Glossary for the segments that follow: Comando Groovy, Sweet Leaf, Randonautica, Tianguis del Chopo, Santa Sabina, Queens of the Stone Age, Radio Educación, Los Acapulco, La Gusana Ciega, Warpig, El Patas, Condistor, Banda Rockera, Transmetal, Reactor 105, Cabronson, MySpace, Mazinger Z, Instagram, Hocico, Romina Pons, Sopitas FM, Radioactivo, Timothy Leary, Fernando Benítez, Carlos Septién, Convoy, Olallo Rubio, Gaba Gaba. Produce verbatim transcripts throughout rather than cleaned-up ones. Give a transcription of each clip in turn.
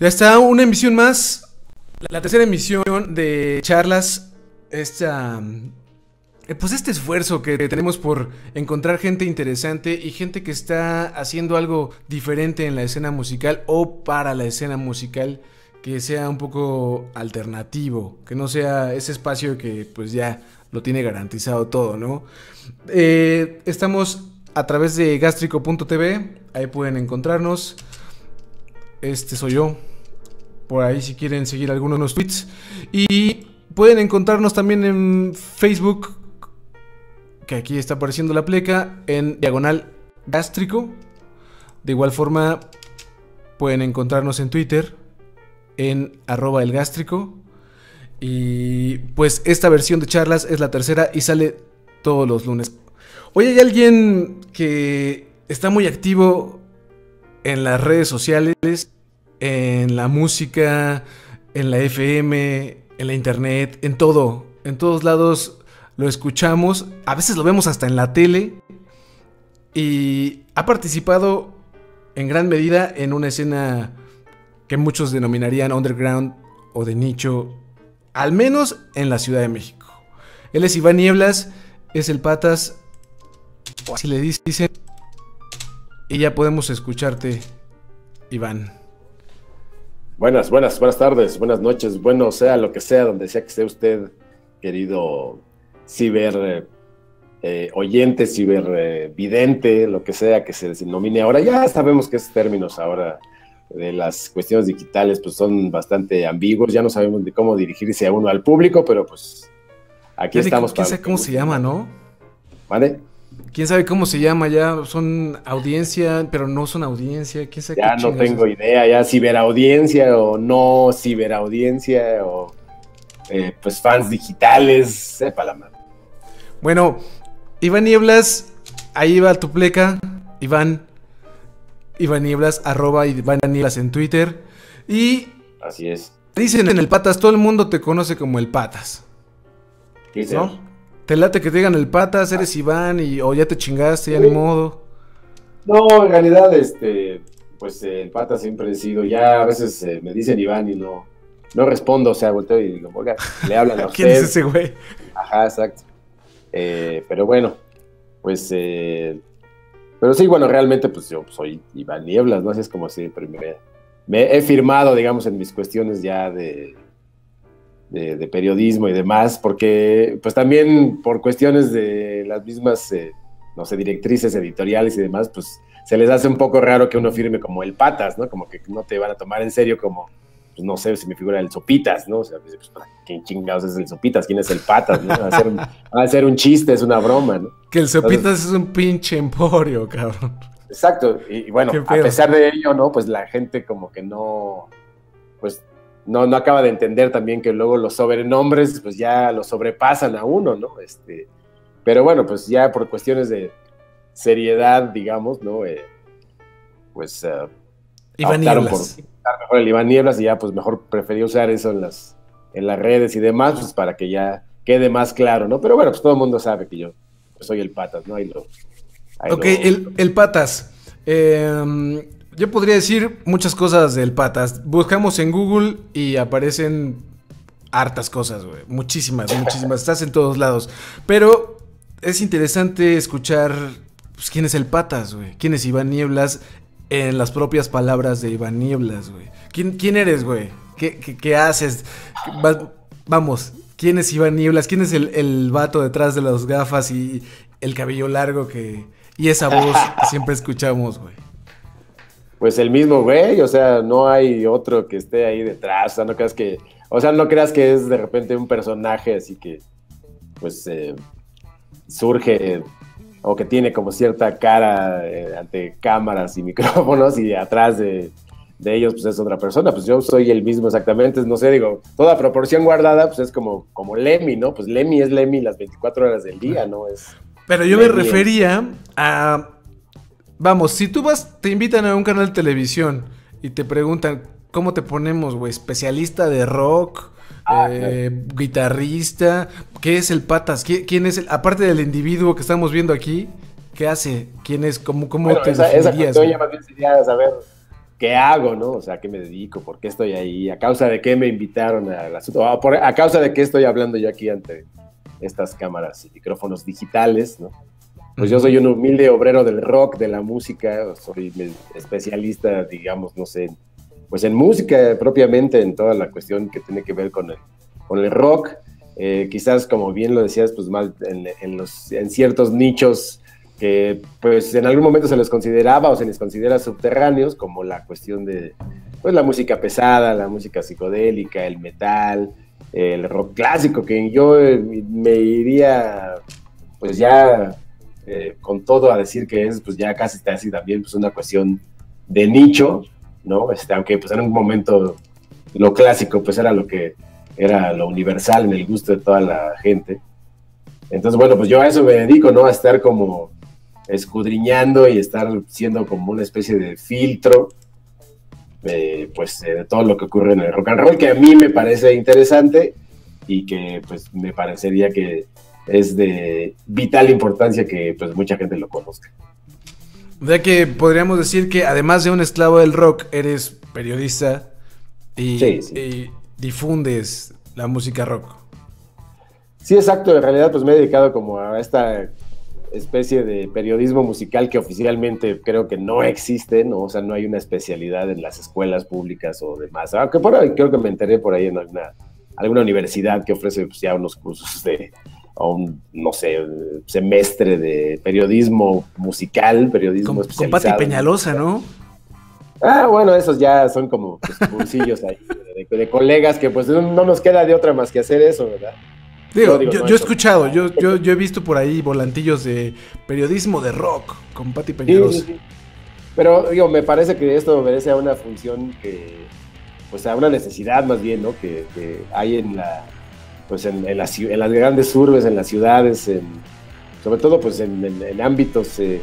Ya está, una emisión más. La tercera emisión de charlas. Esta... Pues este esfuerzo que tenemos por encontrar gente interesante y gente que está haciendo algo diferente en la escena musical o para la escena musical, que sea un poco alternativo, que no sea ese espacio que pues ya lo tiene garantizado todo, ¿no? Eh, estamos a través de gástrico punto t v, ahí pueden encontrarnos. Este soy yo, por ahí si quieren seguir algunos tweets. Y pueden encontrarnos también en Facebook, que aquí está apareciendo la pleca, en diagonal gástrico. De igual forma, pueden encontrarnos en Twitter, en arroba el gástrico. Y pues esta versión de charlas es la tercera y sale todos los lunes. Hoy hay alguien que está muy activo en las redes sociales, en la música, en la F M, en la internet, en todo. En todos lados lo escuchamos, a veces lo vemos hasta en la tele, y ha participado en gran medida en una escena que muchos denominarían underground o de nicho, al menos en la Ciudad de México. Él es Iván Nieblas, es el Patas, o así le dicen, y ya podemos escucharte, Iván. Buenas, buenas, buenas tardes, buenas noches, bueno, sea lo que sea, donde sea que sea usted, querido ciber eh, oyente, ciber eh, vidente, lo que sea que se denomine ahora. Ya sabemos que esos términos ahora de las cuestiones digitales pues son bastante ambiguos, ya no sabemos de cómo dirigirse a uno al público, pero pues aquí estamos. ¿Quién sabe cómo se llama, no? ¿Vale? ¿Quién sabe cómo se llama? Ya son audiencia, pero no son audiencia. ¿Quién sabe ya no tengo idea, ya ciberaudiencia o no ciberaudiencia o... Eh, pues fans digitales, sepa la mano. Bueno, Iván Nieblas, ahí va tu pleca, Iván, Iván Nieblas, arroba Iván Nieblas en Twitter. Y así es. Dicen en el Patas, todo el mundo te conoce como el Patas, ¿no? Te late que te digan el Patas, eres ah. Iván, y o oh, ya te chingaste, ya sí. Ni modo. No, en realidad, este, pues eh, el Patas siempre he sido, ya a veces eh, me dicen Iván y no. No respondo, o sea, volteo y digo, oiga, le hablan a usted. ¿Quién es ese güey? Ajá, exacto. Eh, pero bueno, pues, eh, pero sí, bueno, realmente, pues yo soy Iván Nieblas, ¿no? Así es como siempre me, me he firmado, digamos, en mis cuestiones ya de, de, de periodismo y demás, porque, pues también por cuestiones de las mismas, eh, no sé, directrices editoriales y demás, pues se les hace un poco raro que uno firme como el Patas, ¿no? Como que no te van a tomar en serio como... Pues no sé si me figura el Sopitas, ¿no? O sea, pues, ¿quién chingados es el Sopitas? ¿Quién es el Patas? ¿No? Va a ser un, va a ser un chiste, es una broma, ¿no? Que el Sopitas Entonces, es un pinche emporio, cabrón. Exacto, y, y bueno, a pesar de ello, ¿no? Pues la gente como que no, pues no, no acaba de entender también que luego los sobrenombres pues ya los sobrepasan a uno, ¿no? Este, pero bueno, pues ya por cuestiones de seriedad, digamos, ¿no? Eh, pues... Uh, Iván Nieblas. Por, mejor el Iván Nieblas, y ya pues mejor preferí usar eso en las, en las redes y demás, pues para que ya quede más claro, ¿no? Pero bueno, pues todo el mundo sabe que yo pues, soy el Patas, ¿no? Ahí lo, ahí ok, lo... El, el Patas. Eh, yo podría decir muchas cosas del Patas. Buscamos en Google y aparecen hartas cosas, güey. Muchísimas, muchísimas. Estás en todos lados. Pero es interesante escuchar pues, quién es el Patas, güey. ¿Quién es Iván Nieblas? En las propias palabras de Iván Nieblas, güey. ¿Quién, ¿Quién eres, güey? ¿Qué, qué, qué haces? ¿Qué, va, vamos, ¿quién es Iván Nieblas? ¿Quién es el, el vato detrás de las gafas y el cabello largo que... Y esa voz que siempre escuchamos, güey. Pues el mismo, güey. O sea, no hay otro que esté ahí detrás. O sea, no creas que... O sea, no creas que es de repente un personaje así que... Pues eh, surge... o que tiene como cierta cara eh, ante cámaras y micrófonos y atrás de, de ellos pues es otra persona, pues yo soy el mismo exactamente, no sé, digo, toda proporción guardada pues es como, como Lemmy, ¿no? Pues Lemmy es Lemmy las veinticuatro horas del día, ¿no? Es Pero yo Lemmy me refería a, vamos, si tú vas, te invitan a un canal de televisión y te preguntan, ¿cómo te ponemos, güey? ¿Especialista de rock? Ah, eh, claro. Guitarrista, ¿qué es el Patas? ¿Quién es el, aparte del individuo que estamos viendo aquí, qué hace? ¿Quién es? ¿Cómo, cómo bueno, te esa, esa cuestión ya más bien sería saber ¿qué hago, no? O sea, ¿qué me dedico? ¿Por qué estoy ahí? ¿A causa de qué me invitaron al asunto? ¿A causa de qué estoy hablando yo aquí ante estas cámaras y micrófonos digitales, no? Pues yo soy un humilde obrero del rock, de la música, soy especialista, digamos, no sé, pues en música propiamente, en toda la cuestión que tiene que ver con el, con el rock, eh, quizás como bien lo decías, pues mal en, en, los, en ciertos nichos que pues en algún momento se les consideraba o se les considera subterráneos, como la cuestión de pues la música pesada, la música psicodélica, el metal, el rock clásico, que yo me iría pues ya... Eh, con todo a decir que es, pues ya casi está así también, pues una cuestión de nicho, ¿no? Este, aunque pues en un momento lo clásico pues era lo que era lo universal en el gusto de toda la gente. Entonces, bueno, pues yo a eso me dedico, ¿no? A estar como escudriñando y estar siendo como una especie de filtro, eh, pues eh, de todo lo que ocurre en el rock and roll, que a mí me parece interesante y que pues me parecería que es de vital importancia que pues mucha gente lo conozca. O sea que podríamos decir que además de un esclavo del rock, eres periodista y, sí, sí. y difundes la música rock. Sí, exacto. En realidad pues me he dedicado como a esta especie de periodismo musical que oficialmente creo que no existe, ¿no? O sea, no hay una especialidad en las escuelas públicas o demás. Aunque por ahí, creo que me enteré por ahí en alguna, alguna universidad que ofrece pues, ya unos cursos de... a un, no sé, semestre de periodismo musical, periodismo con, especializado. Con Patty Peñaloza, ¿no? Ah, bueno, esos ya son como pues, cursillos ahí, de, de colegas que pues no nos queda de otra más que hacer eso, ¿verdad? Digo, no, digo, yo, no, yo he escuchado, yo, yo, yo he visto por ahí volantillos de periodismo de rock con Patty Peñaloza. Sí, sí, sí. Pero, digo, me parece que esto obedece a una función que, pues a una necesidad más bien, ¿no? Que, que hay en la... pues en, en, las, en las grandes urbes, en las ciudades, en, sobre todo pues en, en, en ámbitos eh,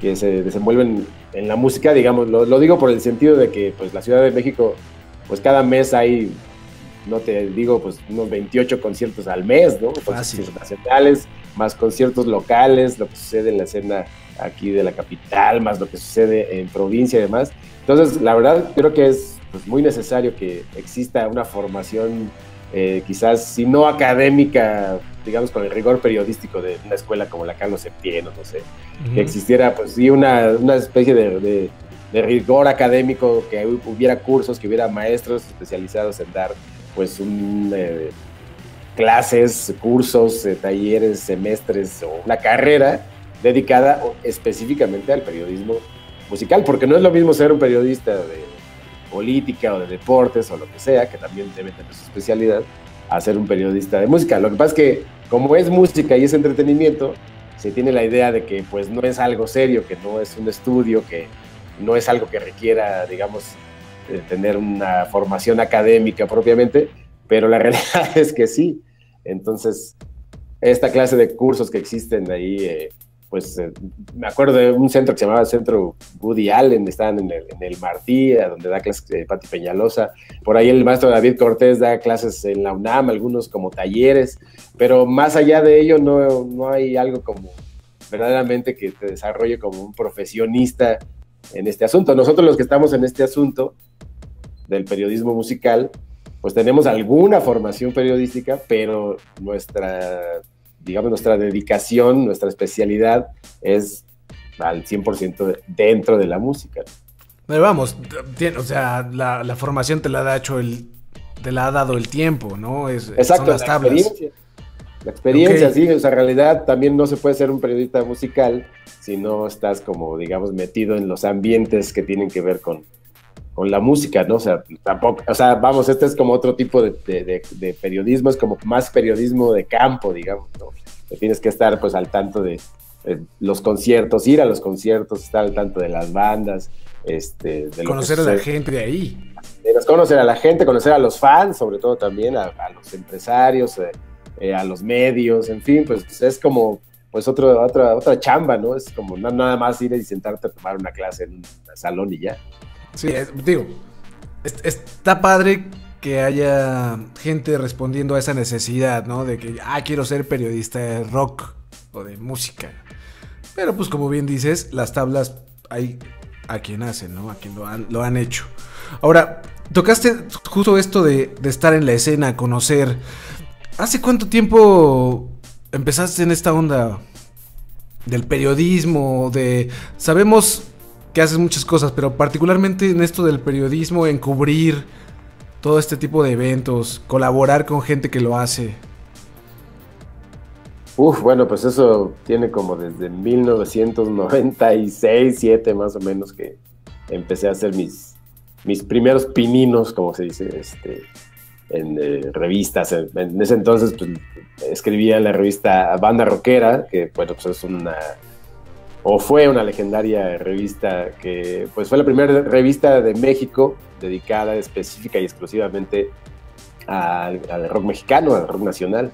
que se desenvuelven en la música, digamos, lo, lo digo por el sentido de que pues la Ciudad de México, pues cada mes hay, no te digo, pues unos veintiocho conciertos al mes, ¿no? Conciertos nacionales, más conciertos locales, lo que sucede en la escena aquí de la capital, más lo que sucede en provincia y demás. Entonces, la verdad, creo que es pues, muy necesario que exista una formación Eh, quizás, si no académica, digamos, con el rigor periodístico de una escuela como la Carlos Septién, no sé, uh-huh. que existiera, pues sí, una, una especie de, de, de rigor académico, que hubiera cursos, que hubiera maestros especializados en dar, pues, un, eh, clases, cursos, eh, talleres, semestres, o una carrera dedicada específicamente al periodismo musical, porque no es lo mismo ser un periodista de política o de deportes o lo que sea, que también debe tener su especialidad, a ser un periodista de música. Lo que pasa es que como es música y es entretenimiento, se tiene la idea de que pues no es algo serio, que no es un estudio, que no es algo que requiera, digamos, eh, tener una formación académica propiamente, pero la realidad es que sí. Entonces, esta clase de cursos que existen ahí, eh, pues eh, me acuerdo de un centro que se llamaba Centro Woody Allen, estaban en el, en el Martí, a donde da clases eh, Patty Peñaloza, por ahí el maestro David Cortés da clases en la UNAM, algunos como talleres, pero más allá de ello no, no hay algo como verdaderamente que te desarrolle como un profesionista en este asunto. Nosotros los que estamos en este asunto del periodismo musical, pues tenemos alguna formación periodística, pero nuestra... digamos, nuestra dedicación, nuestra especialidad es al cien por ciento dentro de la música. Pero vamos, tiene, o sea, la, la formación te la, ha hecho el, te la ha dado el tiempo, ¿no? Es, Exacto, son las la tablas. Experiencia. La experiencia, okay. sí, o sea, en realidad también no se puede ser un periodista musical si no estás como, digamos, metido en los ambientes que tienen que ver con, con la música, ¿no? O sea, tampoco, o sea, vamos, este es como otro tipo de, de, de, de periodismo, es como más periodismo de campo, digamos, ¿no? Tienes que estar, pues, al tanto de, de los conciertos, ir a los conciertos, estar al tanto de las bandas, este... De conocer lo que a la gente de ahí. Conocer a la gente, conocer a los fans, sobre todo también, a, a los empresarios, eh, eh, a los medios, en fin, pues, es como... pues otro, otra, otra chamba, ¿no? Es como no, nada más ir y sentarte a tomar una clase en un salón y ya. Sí, es, digo, es, está padre que haya gente respondiendo a esa necesidad, ¿no? De que, ah, quiero ser periodista de rock o de música. Pero pues como bien dices, las tablas hay a quien hacen, ¿no? A quien lo han, lo han hecho. Ahora, tocaste justo esto de, de estar en la escena, conocer. ¿Hace cuánto tiempo empezaste en esta onda del periodismo? De sabemos que haces muchas cosas, pero particularmente en esto del periodismo, en cubrir todo este tipo de eventos, colaborar con gente que lo hace. Uf, bueno, pues eso tiene como desde mil novecientos noventa y seis, siete más o menos que empecé a hacer mis, mis primeros pininos, como se dice, este, en eh, revistas. En ese entonces pues, escribía en la revista Banda Rockera, que bueno, pues es una, o fue una legendaria revista que pues fue la primera revista de México dedicada específica y exclusivamente al, al rock mexicano, al rock nacional.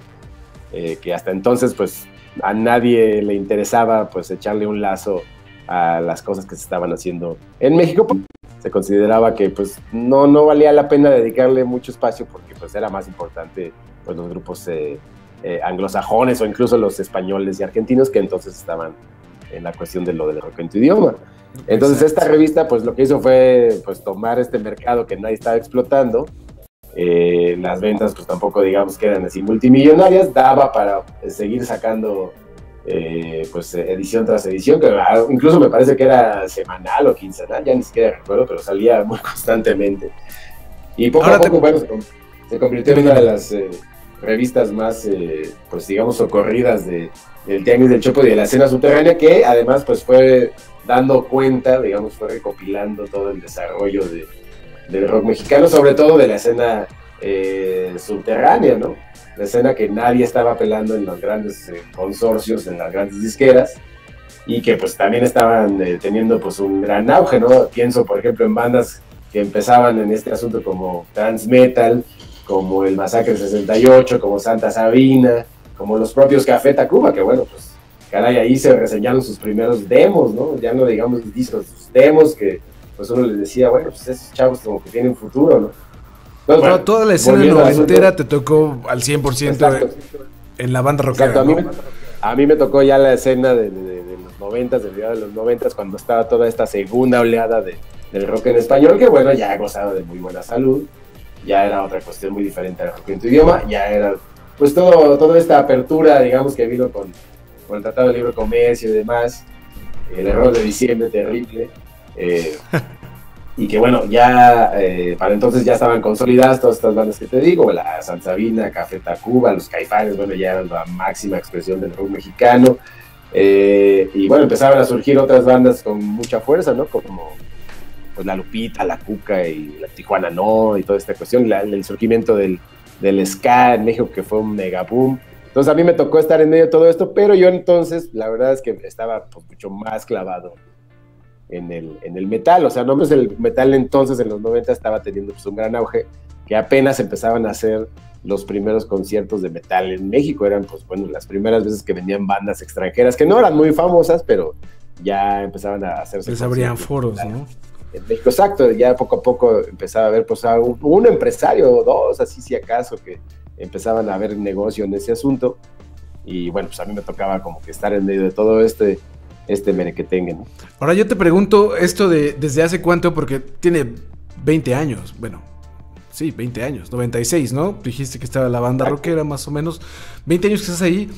Eh, que hasta entonces pues a nadie le interesaba pues echarle un lazo a las cosas que se estaban haciendo en México. Se consideraba que pues no, no valía la pena dedicarle mucho espacio porque pues era más importante pues los grupos eh, eh, anglosajones o incluso los españoles y argentinos que entonces estaban en la cuestión de lo del rock en tu idioma. Entonces esta revista pues lo que hizo fue pues tomar este mercado que nadie estaba explotando. Eh, las ventas pues tampoco digamos que eran así multimillonarias, daba para seguir sacando eh, pues edición tras edición, que incluso me parece que era semanal o quincenal, ya ni siquiera recuerdo, pero salía muy constantemente. Y poco Ahora a poco te... bueno, se, com se convirtió en una de las eh, revistas más, eh, pues digamos, socorridas de, del Tianguis del Chopo y de la escena subterránea, que además pues fue dando cuenta, digamos, fue recopilando todo el desarrollo de del rock mexicano, sobre todo de la escena eh, subterránea, ¿no? La escena que nadie estaba pelando en los grandes eh, consorcios, en las grandes disqueras, y que pues también estaban eh, teniendo pues un gran auge, ¿no? Pienso, por ejemplo, en bandas que empezaban en este asunto como Transmetal, como el Masacre sesenta y ocho, como Santa Sabina, como los propios Café Tacuba, que bueno, pues caray, ahí se reseñaron sus primeros demos, ¿no? Ya no digamos discos, sus demos que pues uno les decía, bueno, pues esos chavos como que tienen futuro, ¿no? Entonces, bueno, toda la escena noventera te tocó al cien por ciento en la Banda Rockera. Exacto, a mí, ¿no? me, a mí me tocó ya la escena de, de, de los noventas, del día de los noventas, cuando estaba toda esta segunda oleada de, del rock en español, que bueno, ya gozaba de muy buena salud, ya era otra cuestión muy diferente al rock en tu idioma, ya era, pues todo, toda esta apertura, digamos, que vino con, con el Tratado de Libre Comercio y demás, el error de diciembre terrible. Eh, y que bueno, ya eh, para entonces ya estaban consolidadas todas estas bandas que te digo, la Santa Sabina, Café Tacuba, los Caifanes, bueno, ya eran la máxima expresión del rock mexicano, eh, y bueno, empezaban a surgir otras bandas con mucha fuerza, ¿no? Como pues, la Lupita, la Cuca y la Tijuana No, y toda esta cuestión, la, el surgimiento del, del ska en México, que fue un mega boom. Entonces a mí me tocó estar en medio de todo esto, pero yo entonces la verdad es que estaba pues, mucho más clavado En el, en el metal, o sea, no, pues el metal entonces en los noventa estaba teniendo pues, un gran auge, que apenas empezaban a hacer los primeros conciertos de metal en México, eran pues bueno, las primeras veces que venían bandas extranjeras, que no eran muy famosas, pero ya empezaban a hacerse. Les abrían foros, ¿no? En México, exacto, ya poco a poco empezaba a haber pues un, un empresario o dos, así si acaso, que empezaban a haber negocio en ese asunto, y bueno, pues a mí me tocaba como que estar en medio de todo este este merequetengue, ¿no? Ahora yo te pregunto esto de desde hace cuánto, porque tiene veinte años, bueno, sí, veinte años, noventa y seis, ¿no? Dijiste que estaba la Banda Rockera, más o menos, veinte años que estás ahí.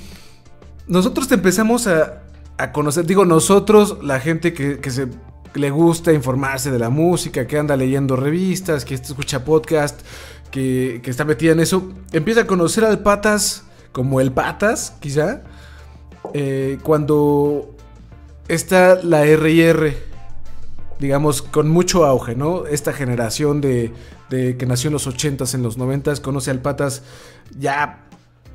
Nosotros te empezamos a, a conocer, digo nosotros, la gente que, que se que le gusta informarse de la música, que anda leyendo revistas, que escucha podcast, que, que está metida en eso, empieza a conocer al Patas, como el Patas, quizá, eh, cuando está la erre y erre, digamos, con mucho auge, ¿no? Esta generación de, de que nació en los ochentas, en los noventas, conoce al Patas, ya,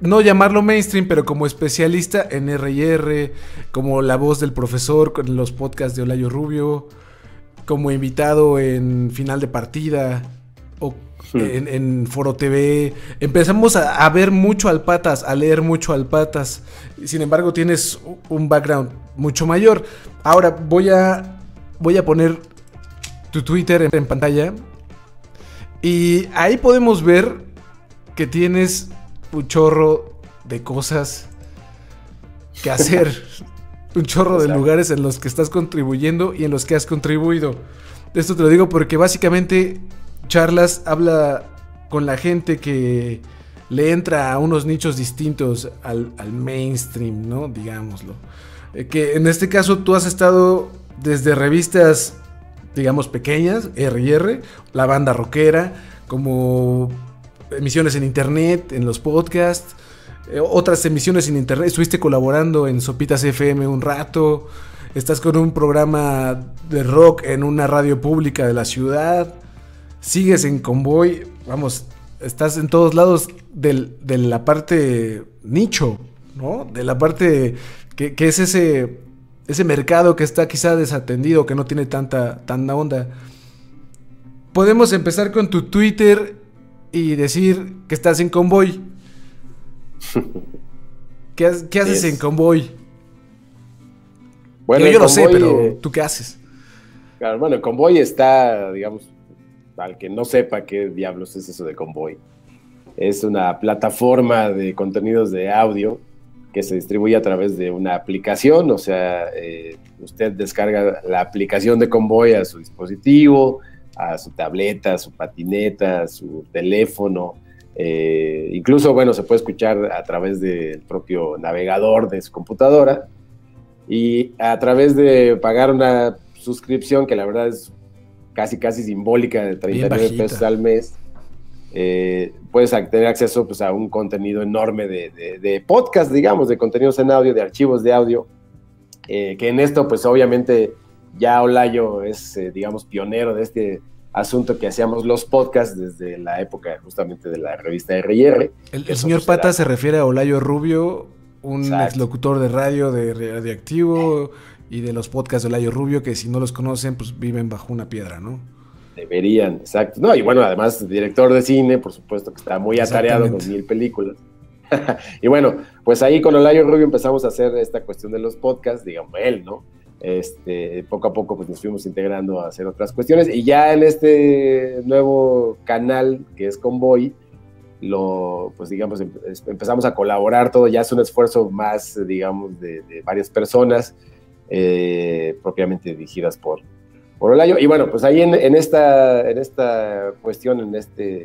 no llamarlo mainstream, pero como especialista en erre y erre, como la voz del profesor con los podcasts de Olallo Rubio, como invitado en Final de Partida, o sí, en, en Foro T V. Empezamos a, a ver mucho al Patas, a leer mucho al Patas. Sin embargo, tienes un background mucho mayor. Ahora voy a voy a poner tu Twitter en, en pantalla y ahí podemos ver que tienes un chorro de cosas que hacer un chorro de lugares en los que estás contribuyendo y en los que has contribuido. Esto te lo digo porque básicamente Charlas habla con la gente que le entra a unos nichos distintos al, al mainstream, ¿no? Digámoslo. Eh, que en este caso tú has estado desde revistas, digamos, pequeñas, erre y erre, La Banda Rockera, como emisiones en internet, en los podcasts, eh, otras emisiones en internet. Estuviste colaborando en Sopitas F M un rato, estás con un programa de rock en una radio pública de la ciudad, sigues en Convoy, vamos, estás en todos lados del, de la parte nicho, ¿no? De la parte que, que es ese, ese mercado que está quizá desatendido, que no tiene tanta, tanta onda. Podemos empezar con tu Twitter y decir que estás en Convoy. ¿Qué, qué haces yes. en Convoy? Bueno, yo, yo Convoy, lo sé, pero eh, ¿tú qué haces? Claro, bueno, Convoy está, digamos... Al que no sepa qué diablos es eso de Convoy, es una plataforma de contenidos de audio que se distribuye a través de una aplicación. O sea, eh, usted descarga la aplicación de Convoy a su dispositivo, a su tableta, a su patineta, a su teléfono. Eh, incluso, bueno, se puede escuchar a través del propio navegador de su computadora y a través de pagar una suscripción que la verdad es casi casi simbólica, de treinta y nueve pesos al mes, eh, puedes tener acceso pues, a un contenido enorme de, de, de podcast, digamos, de contenidos en audio, de archivos de audio, eh, que en esto, pues obviamente ya Olallo es, eh, digamos, pionero de este asunto que hacíamos los podcasts desde la época justamente de la revista erre y erre. El, el señor Pata era... se refiere a Olallo Rubio, un Exacto. exlocutor de radio de Radioactivo... y de los podcasts de Olallo Rubio, que si no los conocen, pues viven bajo una piedra, ¿no? Deberían, exacto. No, y bueno, además, director de cine, por supuesto, que está muy atareado con mil películas. Y bueno, pues ahí con Olallo Rubio empezamos a hacer esta cuestión de los podcasts, digamos, él, ¿no? Este, poco a poco pues nos fuimos integrando a hacer otras cuestiones, y ya en este nuevo canal, que es Convoy, lo, pues digamos, empe empezamos a colaborar todo, ya es un esfuerzo más, digamos, de, de varias personas, Eh, propiamente dirigidas por, por Olallo. Y bueno, pues ahí en, en, esta, en esta cuestión, en, este,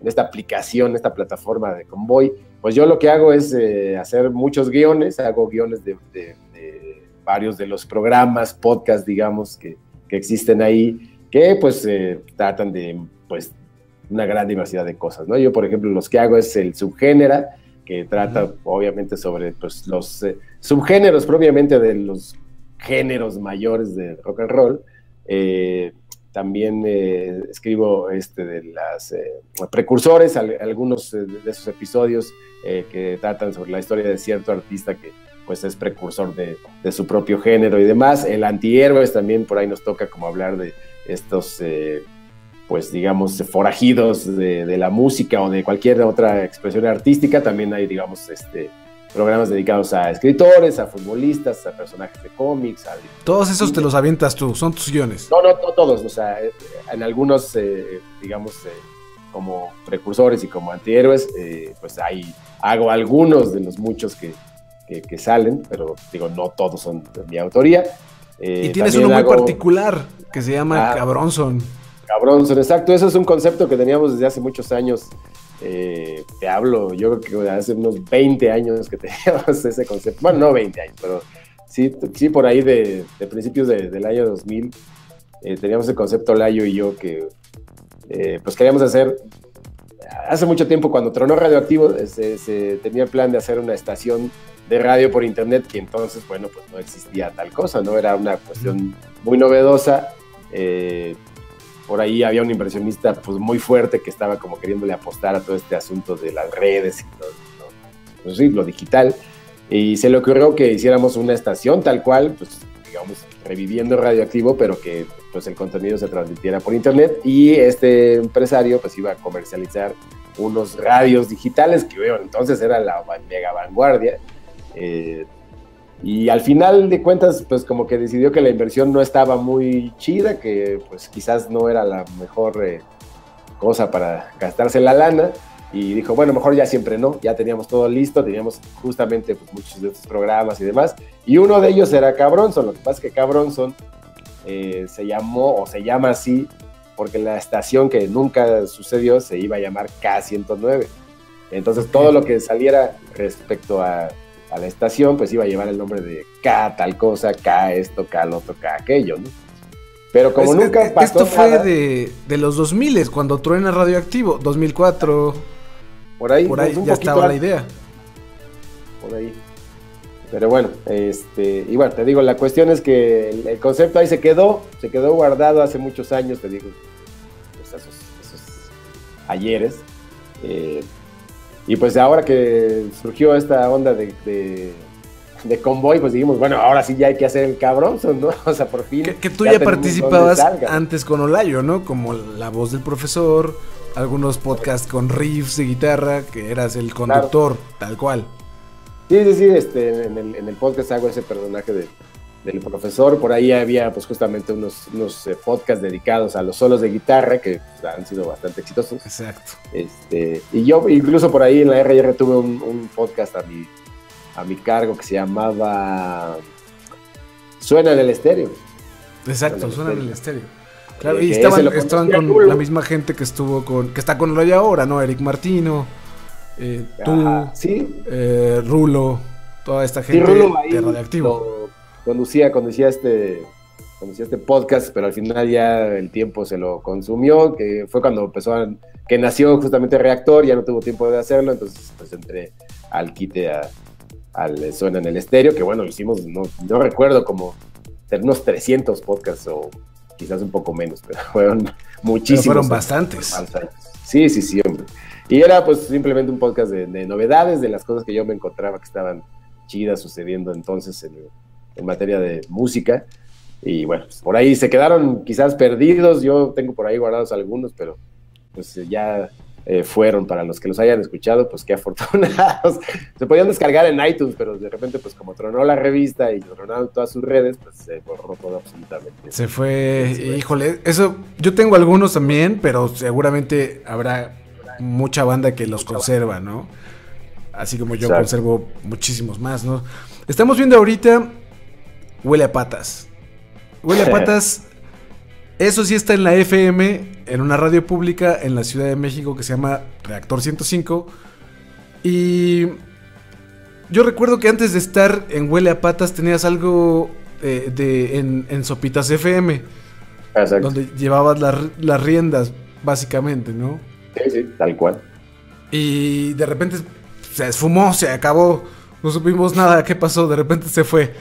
en esta aplicación, esta plataforma de Convoy, pues yo lo que hago es eh, hacer muchos guiones, hago guiones de, de, de varios de los programas, podcasts, digamos, que, que existen ahí, que pues eh, tratan de pues, una gran diversidad de cosas, ¿no? Yo, por ejemplo, los que hago es el Subgénera, que trata uh-huh. obviamente sobre pues, los eh, subgéneros propiamente de los géneros mayores de rock and roll. Eh, también eh, escribo este, de las eh, precursores, al, algunos eh, de esos episodios eh, que tratan sobre la historia de cierto artista que pues es precursor de, de su propio género y demás. El antihéroes también por ahí nos toca como hablar de estos eh, pues digamos forajidos de, de la música o de cualquier otra expresión artística. También hay digamos este programas dedicados a escritores, a futbolistas, a personajes de cómics. A... Todos esos te los avientas tú, son tus guiones. No, no, no todos, o sea, en algunos, eh, digamos, eh, como precursores y como antihéroes, eh, pues ahí hago algunos de los muchos que, que, que salen, pero digo, no todos son de mi autoría. Eh, y tienes uno muy hago... particular que se llama ah, Cabronson. Cabronson, exacto, eso es un concepto que teníamos desde hace muchos años. Eh, te hablo, yo creo que hace unos veinte años que teníamos ese concepto, bueno, no veinte años, pero sí, sí por ahí de, de principios de, del año dos mil, eh, teníamos el concepto Olallo y yo que eh, pues queríamos hacer, hace mucho tiempo cuando tronó Radioactivo, se, se tenía el plan de hacer una estación de radio por internet, que entonces, bueno, pues no existía tal cosa, ¿no? Era una cuestión muy novedosa, eh, por ahí había un inversionista pues, muy fuerte que estaba como queriéndole apostar a todo este asunto de las redes y todo, ¿no? Pues, sí, lo digital. Y se le ocurrió que hiciéramos una estación tal cual, pues, digamos, reviviendo Radioactivo, pero que pues, el contenido se transmitiera por internet. Y este empresario pues, iba a comercializar unos radios digitales que bueno, entonces era la mega vanguardia. Eh, Y al final de cuentas, pues como que decidió que la inversión no estaba muy chida, que pues quizás no era la mejor eh, cosa para gastarse la lana. y dijo, bueno, mejor ya siempre, ¿no? Ya teníamos todo listo, teníamos justamente pues, muchos de estos programas y demás, y uno de ellos era Cabronson. Lo que pasa es que Cabronson eh, se llamó, o se llama así, porque la estación que nunca sucedió se iba a llamar K ciento nueve, entonces okay. todo lo que saliera respecto a, a la estación, pues iba a llevar el nombre de K tal cosa, K esto, K lo otro, K aquello, ¿no? Pero como pues nunca es, pasó esto fue nada, de, de los dos mil, cuando truena Radioactivo, dos mil cuatro. Por ahí, por ahí ya estaba la idea. Por ahí. Pero bueno, este, y bueno, te digo, la cuestión es que el, el concepto ahí se quedó, se quedó guardado hace muchos años, te digo, pues esos, esos ayeres. Eh, y pues ahora que surgió esta onda de... de de Convoy, pues dijimos, bueno, ahora sí ya hay que hacer el Cabronson, ¿no? O sea, por fin. Que, que tú ya, ya participabas antes con Olallo, ¿no? Como la voz del profesor, algunos podcasts con riffs de guitarra, que eras el conductor, claro. Tal cual. Sí, sí, sí, este, en, el, en el podcast hago ese personaje de, del profesor. Por ahí había, pues, justamente unos, unos eh, podcasts dedicados a los solos de guitarra, que pues, han sido bastante exitosos. Exacto. Este, y yo, incluso por ahí en la R R tuve un, un podcast a mi... a mi cargo que se llamaba Suena en el Estéreo. Exacto, Suena en el Estéreo. Claro, eh, y estaban, estaban con Rulo, la misma gente que estuvo con, que está con Olallo ahora, ¿no? Eric Martino, eh, tú, ¿sí? eh, Rulo, toda esta gente sí, Rulo ahí de Radioactivo. Conducía, conducía este, conducía este podcast, pero al final ya el tiempo se lo consumió, que fue cuando empezó a, que nació justamente Reactor, ya no tuvo tiempo de hacerlo, entonces pues entré al quite a al Suena en el Estéreo, que bueno, lo hicimos, no, no recuerdo, como unos trescientos podcasts o quizás un poco menos, pero fueron muchísimos. Pero fueron bastantes. Sí, sí, sí, hombre. Y era pues simplemente un podcast de, de novedades, de las cosas que yo me encontraba que estaban chidas sucediendo entonces en, en materia de música. Y bueno, pues, por ahí se quedaron quizás perdidos, yo tengo por ahí guardados algunos, pero pues ya... Eh, fueron, para los que los hayan escuchado, pues qué afortunados. Se podían descargar en iTunes, pero de repente, pues como tronó la revista y tronaron todas sus redes, pues se borró todo absolutamente. Se fue, sí, híjole, eso, yo tengo algunos también, pero seguramente habrá mucha banda que los conserva, ¿no? Así como yo Exacto. conservo muchísimos más, ¿no? Estamos viendo ahorita Huele a Patas. Huele a Patas... Eso sí está en la F M, en una radio pública en la Ciudad de México que se llama Reactor ciento cinco. Y yo recuerdo que antes de estar en Huele a Patas tenías algo eh, de, en, en Sopitas F M. Exacto. Donde llevabas la, las riendas, básicamente, ¿no? Sí, sí, tal cual. Y de repente se esfumó, se acabó, no supimos nada, ¿qué pasó? De repente se fue.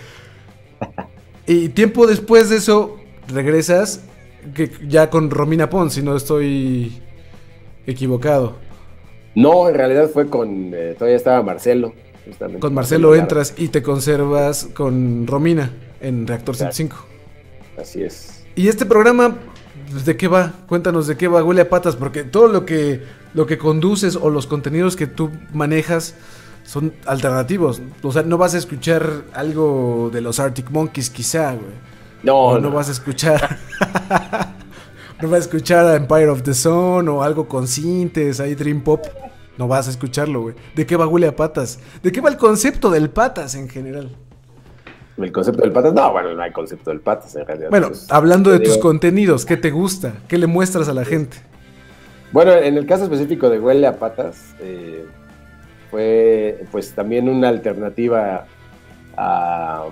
Y tiempo después de eso regresas... Que ya con Romina Pons, si no estoy equivocado. No, en realidad fue con... Eh, todavía estaba Marcelo. Justamente. Con Marcelo entras y te conservas con Romina en Reactor claro. ciento cinco. Así es. ¿Y este programa de qué va? Cuéntanos de qué va Huele a Patas, porque todo lo que, lo que conduces o los contenidos que tú manejas son alternativos. O sea, no vas a escuchar algo de los Arctic Monkeys quizá, güey. No, no, no vas a escuchar. No vas a escuchar a Empire of the Sun o algo con sintes, ahí Dream Pop. No vas a escucharlo, güey. ¿De qué va Huele a Patas? ¿De qué va el concepto del Patas en general? ¿El concepto del Patas? No, bueno, no hay concepto del Patas en realidad. Bueno, pues, hablando de digo... tus contenidos, ¿qué te gusta? ¿Qué le muestras a la gente? Bueno, en el caso específico de Huele a Patas, eh, fue pues también una alternativa a...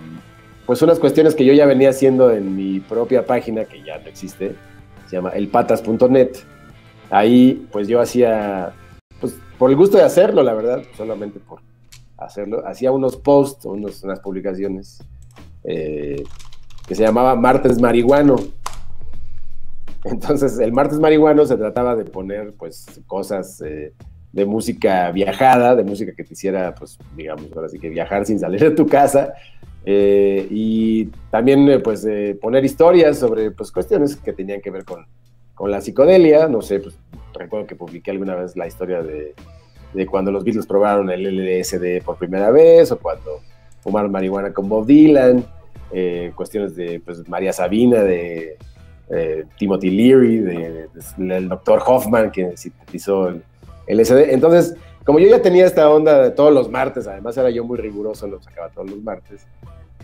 pues unas cuestiones que yo ya venía haciendo en mi propia página, que ya no existe, se llama elpatas punto net. Ahí pues yo hacía, pues por el gusto de hacerlo, la verdad, solamente por hacerlo, hacía unos posts, unos, unas publicaciones eh, que se llamaba Martes Marihuano. Entonces el Martes Marihuano se trataba de poner pues cosas eh, de música viajada, de música que te hiciera pues digamos ahora sí que viajar sin salir de tu casa. Eh, y también eh, pues eh, poner historias sobre pues cuestiones que tenían que ver con, con la psicodelia, no sé, pues recuerdo que publiqué alguna vez la historia de, de cuando los Beatles probaron el L S D por primera vez, o cuando fumaron marihuana con Bob Dylan, eh, cuestiones de pues María Sabina, de eh, Timothy Leary, del de, de, de, de doctor Hoffman, que sintetizó el, L S D. Entonces, como yo ya tenía esta onda de todos los martes, además era yo muy riguroso, lo sacaba todos los martes,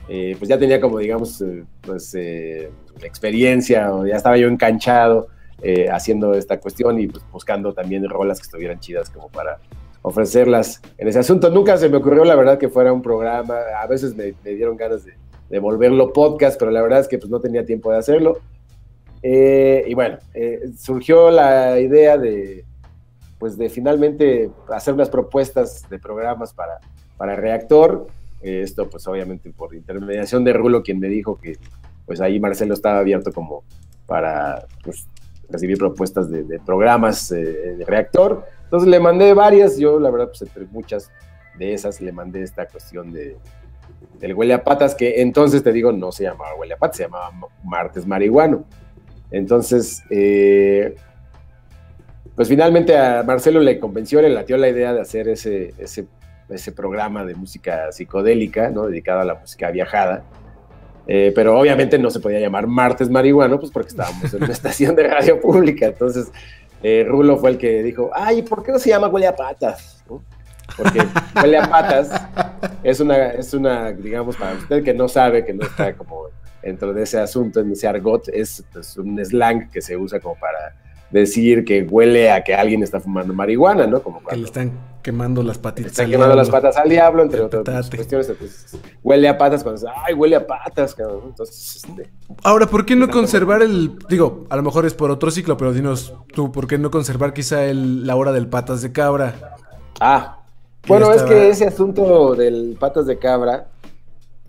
eh, pues ya tenía como, digamos, eh, pues eh, experiencia, o ya estaba yo enganchado eh, haciendo esta cuestión y pues, buscando también rolas que estuvieran chidas como para ofrecerlas en ese asunto. Nunca se me ocurrió, la verdad, que fuera un programa. A veces me, me dieron ganas de, de volverlo podcast, pero la verdad es que pues, no tenía tiempo de hacerlo. Eh, y bueno, eh, surgió la idea de, pues, de finalmente hacer unas propuestas de programas para, para Reactor. Eh, esto, pues, obviamente, por intermediación de Rulo, quien me dijo que, pues, ahí Marcelo estaba abierto como para, pues, recibir propuestas de, de programas eh, de Reactor. Entonces le mandé varias, yo la verdad, pues entre muchas de esas le mandé esta cuestión de, del Huele a Patas, que entonces te digo, no se llamaba Huele a Patas, se llamaba Martes Marihuano. Entonces, eh, pues finalmente a Marcelo le convenció, le latió la idea de hacer ese, ese, ese programa de música psicodélica, ¿no? Dedicado a la música viajada. Eh, pero obviamente no se podía llamar Martes Marihuano, pues porque estábamos en una estación de radio pública. Entonces, eh, Rulo fue el que dijo, ay, ¿por qué no se llama Huele a Patas? ¿No? Porque Huele a Patas es una, es una, digamos, para usted que no sabe, que no está como dentro de ese asunto, en ese argot, es pues, un slang que se usa como para decir que huele a que alguien está fumando marihuana, ¿no? Como cuando que le están quemando las patitas. Están quemando diablo. las patas al diablo, entre otras pues, cuestiones. Entonces, huele a patas cuando dices, ay, huele a patas, cabrón. Entonces, este, ahora, ¿por qué no conservar como... el, digo, a lo mejor es por otro ciclo, pero dinos tú, ¿por qué no conservar quizá el, la hora del patas de cabra? Ah, bueno, estaba... es que ese asunto del patas de cabra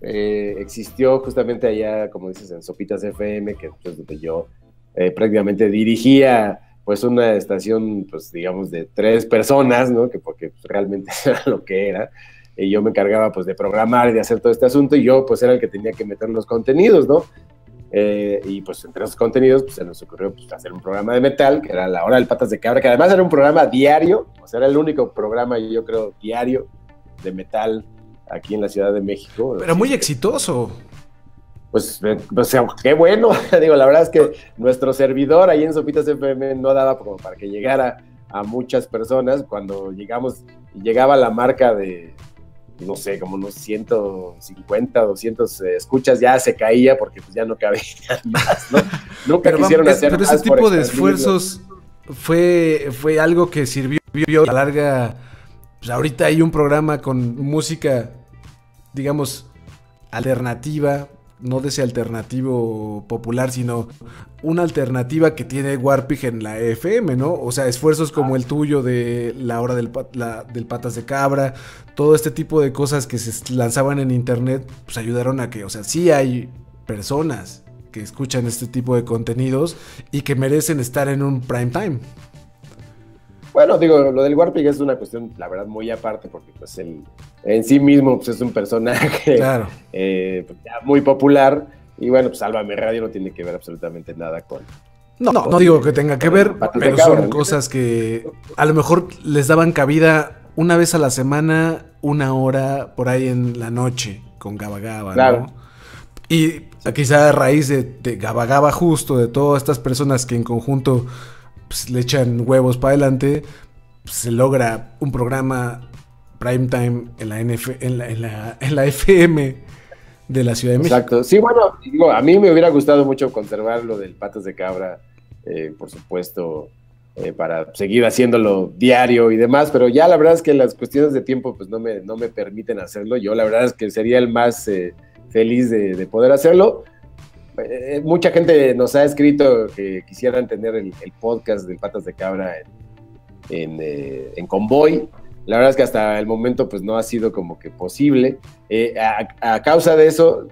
eh, existió justamente allá, como dices, en Sopitas F M, que pues donde yo Eh, prácticamente dirigía pues una estación, pues digamos de tres personas, ¿no? Que porque pues, realmente era lo que era, y yo me encargaba pues de programar y de hacer todo este asunto, y yo pues era el que tenía que meter los contenidos, ¿no? Eh, y pues entre esos contenidos pues, se nos ocurrió pues, hacer un programa de metal, que era la hora del patas de cabra, que además era un programa diario, o sea, era el único programa, yo creo, diario de metal aquí en la Ciudad de México. Pero muy exitoso. Pues, o sea, qué bueno, digo, la verdad es que nuestro servidor ahí en Sopitas F M no daba como para que llegara a muchas personas. Cuando llegamos, llegaba la marca de, no sé, como unos ciento cincuenta, doscientos escuchas, ya se caía porque pues ya no cabían más, ¿no? Nunca pero quisieron vamos, hacer pero más. Pero ese tipo de esfuerzos fue, fue algo que sirvió a la larga. Pues ahorita hay un programa con música, digamos, alternativa, no de ese alternativo popular, sino una alternativa que tiene Warpig en la F M, ¿no? O sea, esfuerzos como el tuyo de la hora del, la, del patas de cabra, todo este tipo de cosas que se lanzaban en internet, pues ayudaron a que, o sea, sí hay personas que escuchan este tipo de contenidos y que merecen estar en un prime time. Bueno, digo, lo del Warpig es una cuestión, la verdad, muy aparte, porque pues él en sí mismo pues, es un personaje claro. eh, pues, ya muy popular, y bueno, pues Sálvame Radio no tiene que ver absolutamente nada con... No, con, no, no digo que tenga que ver, pero cabra, son ¿no? cosas que a lo mejor les daban cabida una vez a la semana, una hora por ahí en la noche, con Gaba Gaba, claro. ¿no? Y quizá a raíz de, de Gaba Gaba justo, de todas estas personas que en conjunto... Pues le echan huevos para adelante, pues se logra un programa prime time en la, N F, en, la, en, la, en la F M de la Ciudad de México. Exacto. Sí, bueno, digo, a mí me hubiera gustado mucho conservar lo del patas de cabra, eh, por supuesto, eh, para seguir haciéndolo diario y demás, pero ya la verdad es que las cuestiones de tiempo pues no me, no me permiten hacerlo. Yo la verdad es que sería el más eh, feliz de, de poder hacerlo. Eh, mucha gente nos ha escrito que quisieran tener el, el podcast de Patas de Cabra en, en, eh, en Convoy. La verdad es que hasta el momento pues no ha sido como que posible. Eh, a, a causa de eso,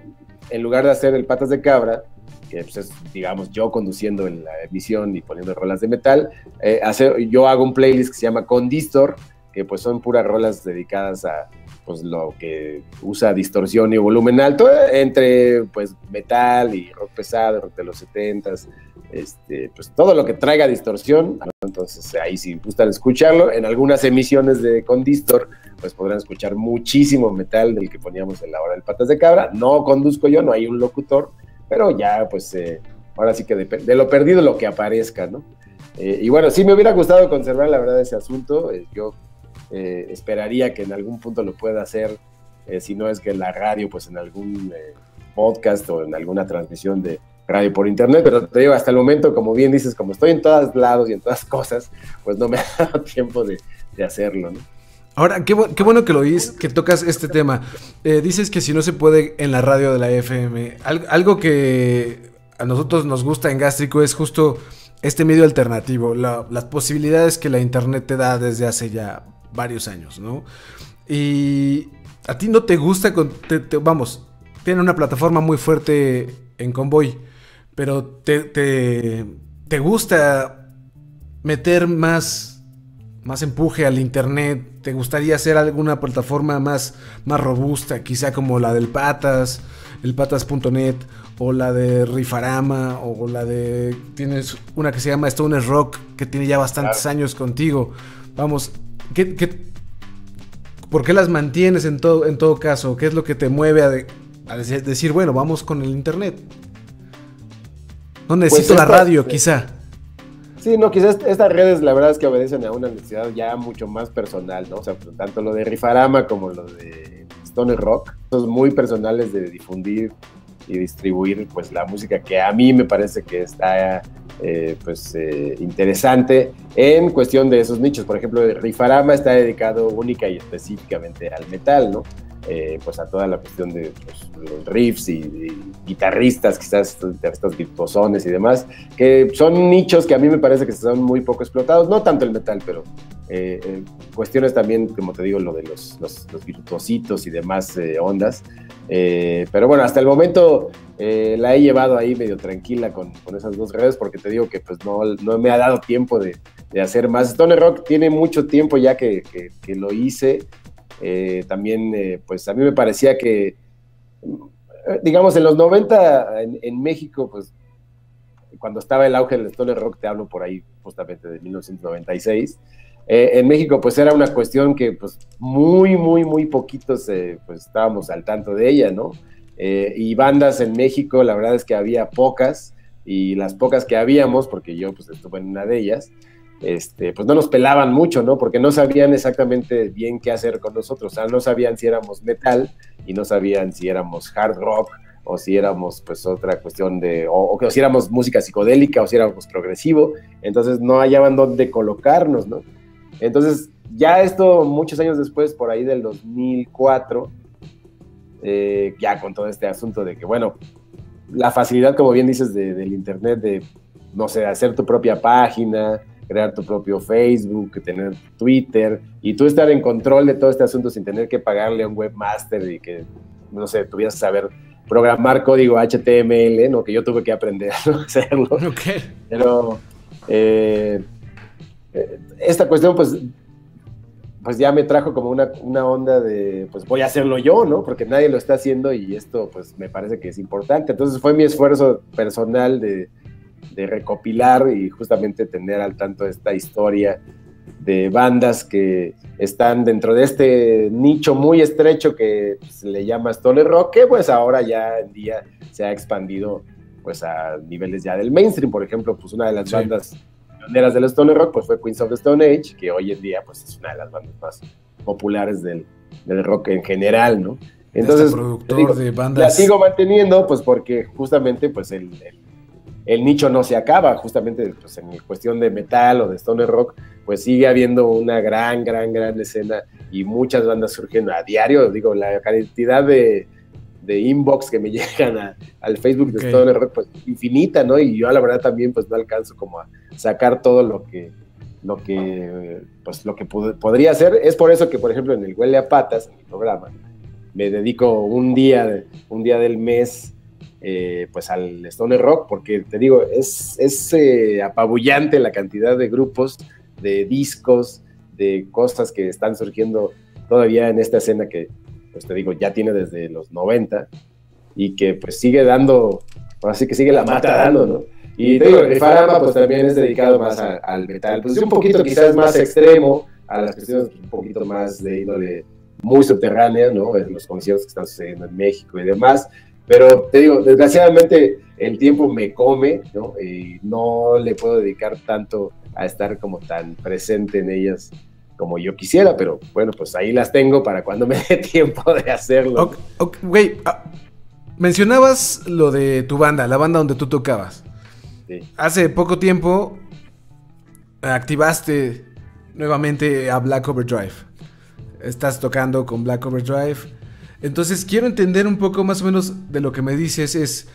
en lugar de hacer el Patas de Cabra, que pues, es, digamos, yo conduciendo en la emisión y poniendo rolas de metal, eh, hacer, yo hago un playlist que se llama Condistor, que pues son puras rolas dedicadas a pues lo que usa distorsión y volumen alto, entre pues metal y rock pesado, rock de los setentas, este, pues todo lo que traiga distorsión, ¿no? Entonces ahí si gustan escucharlo, en algunas emisiones de Condistor, pues podrán escuchar muchísimo metal del que poníamos en la hora del Patas de Cabra. No conduzco yo, no hay un locutor, pero ya pues eh, ahora sí que de, de lo perdido lo que aparezca, ¿no? Eh, y bueno, sí me hubiera gustado conservar, la verdad, ese asunto. Eh, yo eh, esperaría que en algún punto lo pueda hacer, eh, si no es que en la radio, pues en algún eh, podcast o en alguna transmisión de radio por internet, pero te digo, hasta el momento, como bien dices, como estoy en todos lados y en todas cosas, pues no me ha dado tiempo de, de hacerlo, ¿no? Ahora, qué, bu- qué bueno que lo oís, que tocas este tema. Eh, dices que si no se puede en la radio de la F M, al- algo que a nosotros nos gusta en Gástrico es justo este medio alternativo, la, las posibilidades que la internet te da desde hace ya varios años, ¿no? Y a ti no te gusta, con, te, te, vamos, tiene una plataforma muy fuerte en Convoy, pero te, te, te gusta meter más, más empuje al internet. ¿Te gustaría hacer alguna plataforma más, más robusta, quizá como la del Patas, el patas punto net, o la de Rifarama, o la de... Tienes una que se llama Stoner Rock, que tiene ya bastantes claro. años contigo. Vamos, ¿qué, qué, ¿por qué las mantienes en todo, en todo caso? ¿Qué es lo que te mueve a, de, a decir, bueno, vamos con el internet? No necesito pues esta, la radio, sí. quizá. Sí, no, quizás estas redes la verdad es que obedecen a una necesidad ya mucho más personal, ¿no? O sea, tanto lo de Rifarama como lo de Stoner Rock, son muy personales de difundir y distribuir, pues, la música que a mí me parece que está, eh, pues, eh, interesante en cuestión de esos nichos. Por ejemplo, Rifarama está dedicado única y específicamente al metal, ¿no? Eh, pues a toda la cuestión de pues, los riffs y, y guitarristas, quizás guitarristas virtuosones y demás, que son nichos que a mí me parece que son muy poco explotados, no tanto el metal, pero eh, eh, cuestiones también, como te digo, lo de los, los, los virtuositos y demás eh, ondas, eh, pero bueno, hasta el momento eh, la he llevado ahí medio tranquila con, con esas dos redes, porque te digo que pues no, no me ha dado tiempo de, de hacer más. Stoner Rock tiene mucho tiempo ya que, que, que lo hice. Eh, también, eh, pues a mí me parecía que, digamos, en los noventa en, en México, pues cuando estaba el auge del Stoner Rock, te hablo por ahí justamente de mil novecientos noventa y seis, eh, en México pues era una cuestión que pues muy, muy, muy poquitos eh, pues estábamos al tanto de ella, ¿no? Eh, y bandas en México, la verdad es que había pocas, y las pocas que habíamos, porque yo pues estuve en una de ellas, Este, pues no nos pelaban mucho, ¿no? Porque no sabían exactamente bien qué hacer con nosotros, o sea, no sabían si éramos metal y no sabían si éramos hard rock o si éramos pues otra cuestión de, o, o si éramos música psicodélica o si éramos progresivo, entonces no hallaban dónde colocarnos, ¿no? Entonces ya esto muchos años después, por ahí del dos mil cuatro, eh, ya con todo este asunto de que, bueno, la facilidad, como bien dices, de, del internet, de, no sé, hacer tu propia página, crear tu propio Facebook, tener Twitter, y tú estar en control de todo este asunto sin tener que pagarle a un webmaster y que, no sé, tuvieras que saber programar código H T M L, ¿no? Que yo tuve que aprender a hacerlo. Okay. Pero eh, esta cuestión, pues, pues ya me trajo como una, una onda de, pues voy a hacerlo yo, ¿no? Porque nadie lo está haciendo y esto, pues, me parece que es importante. Entonces fue mi esfuerzo personal de... de recopilar y justamente tener al tanto esta historia de bandas que están dentro de este nicho muy estrecho que se le llama Stoner Rock, que pues ahora ya en día se ha expandido pues a niveles ya del mainstream. Por ejemplo, pues una de las sí. bandas pioneras del Stoner Rock pues fue Queens of the Stone Age, que hoy en día pues es una de las bandas más populares del, del rock en general, ¿no? Entonces, este productor digo, de bandas... la sigo manteniendo pues porque justamente pues el, el el nicho no se acaba, justamente pues, en cuestión de metal o de Stoner Rock, pues sigue habiendo una gran, gran, gran escena y muchas bandas surgen a diario. Digo, la cantidad de, de inbox que me llegan a, al Facebook okay. de Stoner Rock, pues infinita, ¿no? Y yo la verdad también pues no alcanzo como a sacar todo lo que, lo que, pues, lo que pod- podría hacer. Es por eso que, por ejemplo, en el Huele a Patas, en el programa, me dedico un día, un día del mes, Eh, pues al Stoner Rock, porque te digo, es, es eh, apabullante la cantidad de grupos, de discos, de cosas que están surgiendo todavía en esta escena que, pues te digo, ya tiene desde los noventa y que pues sigue dando, así que sigue la mata dando, ¿no? Y te digo, el Rifarama pues también es dedicado más a, al metal, pues es un poquito quizás más extremo, a las cuestiones un poquito más de índole muy subterránea, ¿no? En los conciertos que están sucediendo en México y demás. Pero te digo, desgraciadamente el tiempo me come, ¿no? Y no le puedo dedicar tanto a estar como tan presente en ellas como yo quisiera, pero bueno, pues ahí las tengo para cuando me dé tiempo de hacerlo. Ok, ok, güey, ah, mencionabas lo de tu banda, la banda donde tú tocabas. Sí. Hace poco tiempo activaste nuevamente a Black Overdrive. Estás tocando con Black Overdrive. Entonces quiero entender un poco más o menos de lo que me dices. Es,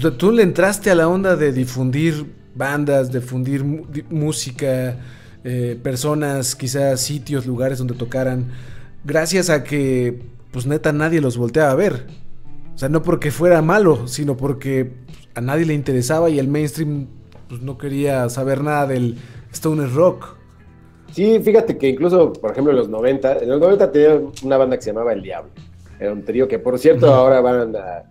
tú, tú le entraste a la onda de difundir bandas, difundir música, eh, personas, quizás sitios, lugares donde tocaran, gracias a que pues neta nadie los volteaba a ver. O sea, no porque fuera malo, sino porque a nadie le interesaba y el mainstream pues no quería saber nada del Stoner Rock. Sí, fíjate que incluso, por ejemplo, en los noventa, en los noventa tenía una banda que se llamaba El Diablo. Era un trío que, por cierto, ahora van a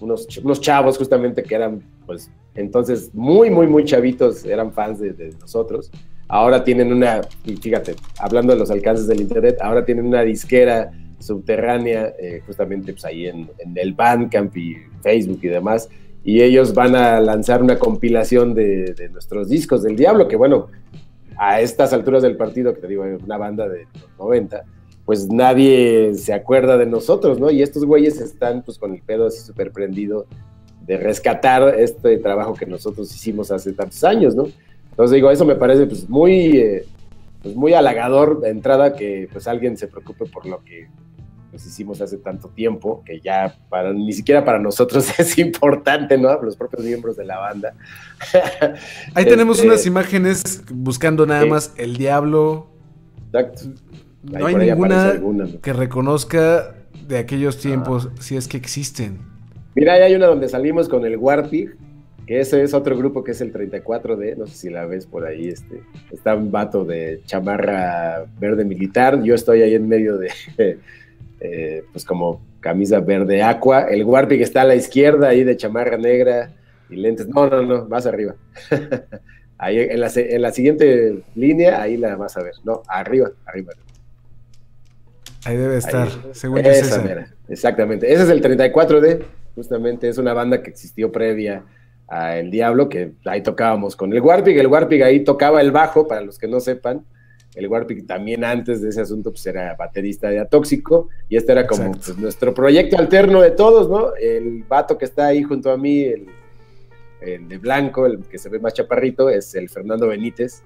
unos, unos chavos justamente que eran, pues, entonces muy, muy, muy chavitos, eran fans de, de nosotros. Ahora tienen una, y fíjate, hablando de los alcances del internet, ahora tienen una disquera subterránea, eh, justamente pues ahí en, en el Bandcamp y Facebook y demás, y ellos van a lanzar una compilación de, de nuestros discos del Diablo, que bueno, a estas alturas del partido, que te digo, una banda de los noventa, pues nadie se acuerda de nosotros, ¿no? Y estos güeyes están pues con el pedo así súper prendido de rescatar este trabajo que nosotros hicimos hace tantos años, ¿no? Entonces digo, eso me parece pues muy, eh, pues, muy halagador de entrada, que pues alguien se preocupe por lo que pues hicimos hace tanto tiempo, que ya para, ni siquiera para nosotros es importante, ¿no? Los propios miembros de la banda. Ahí tenemos este, unas imágenes buscando nada eh, más El Diablo. Exacto. Ahí no hay ninguna alguna, ¿no?, que reconozca de aquellos tiempos, ah, si es que existen. Mira, ahí hay una donde salimos con el Warpig, que ese es otro grupo que es el treinta y cuatro D, no sé si la ves por ahí, este, está un vato de chamarra verde militar, yo estoy ahí en medio de... Eh, pues como camisa verde aqua, el Warpig está a la izquierda ahí de chamarra negra y lentes, no, no, no, más arriba. Ahí en la, en la siguiente línea, ahí la vas a ver, no, arriba, arriba. Ahí debe estar, ahí, según esa es esa. Mera, exactamente, ese es el treinta y cuatro D, justamente es una banda que existió previa a El Diablo, que ahí tocábamos con el Warpig, el Warpig ahí tocaba el bajo, para los que no sepan. El Warpig también antes de ese asunto pues era baterista de Atóxico, y este era como pues, nuestro proyecto alterno de todos, ¿no? El vato que está ahí junto a mí, el, el de blanco, el que se ve más chaparrito, es el Fernando Benítez,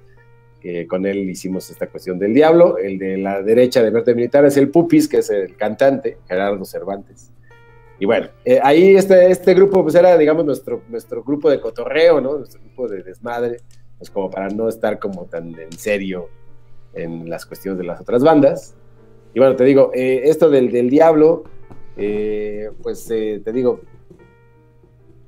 que con él hicimos esta cuestión del Diablo. El de la derecha de verde militar es el Pupis, que es el cantante, Gerardo Cervantes. Y bueno, eh, ahí este, este grupo pues era, digamos, nuestro, nuestro grupo de cotorreo, ¿no? Nuestro grupo de desmadre, pues como para no estar como tan en serio en las cuestiones de las otras bandas. Y bueno, te digo, eh, esto del, del Diablo, eh, pues eh, te digo,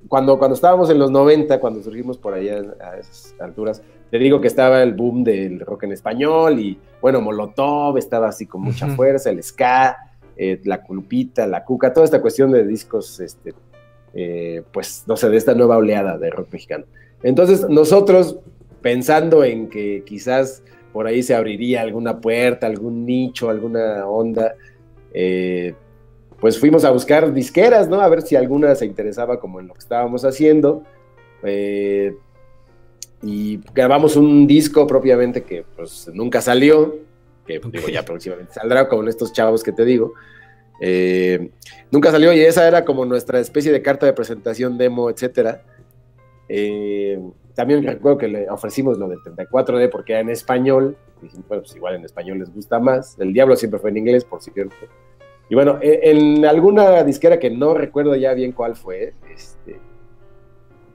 cuando, cuando estábamos en los noventa, cuando surgimos por allá a esas alturas, te digo que estaba el boom del rock en español, y bueno, Molotov estaba así con mucha uh-huh. fuerza, el ska, eh, la Culpita, la Cuca, toda esta cuestión de discos, este, eh, pues no sé, de esta nueva oleada de rock mexicano. Entonces nosotros, pensando en que quizás por ahí se abriría alguna puerta, algún nicho, alguna onda, eh, pues fuimos a buscar disqueras, ¿no? A ver si alguna se interesaba como en lo que estábamos haciendo, eh, y grabamos un disco propiamente que pues nunca salió, que okay. digo, ya próximamente saldrá con estos chavos que te digo, eh, nunca salió, y esa era como nuestra especie de carta de presentación, demo, etcétera. Eh, También recuerdo que le ofrecimos lo del treinta y cuatro D porque era en español. Dijimos, bueno, pues igual en español les gusta más. El Diablo siempre fue en inglés, por cierto. Y bueno, en alguna disquera que no recuerdo ya bien cuál fue, este,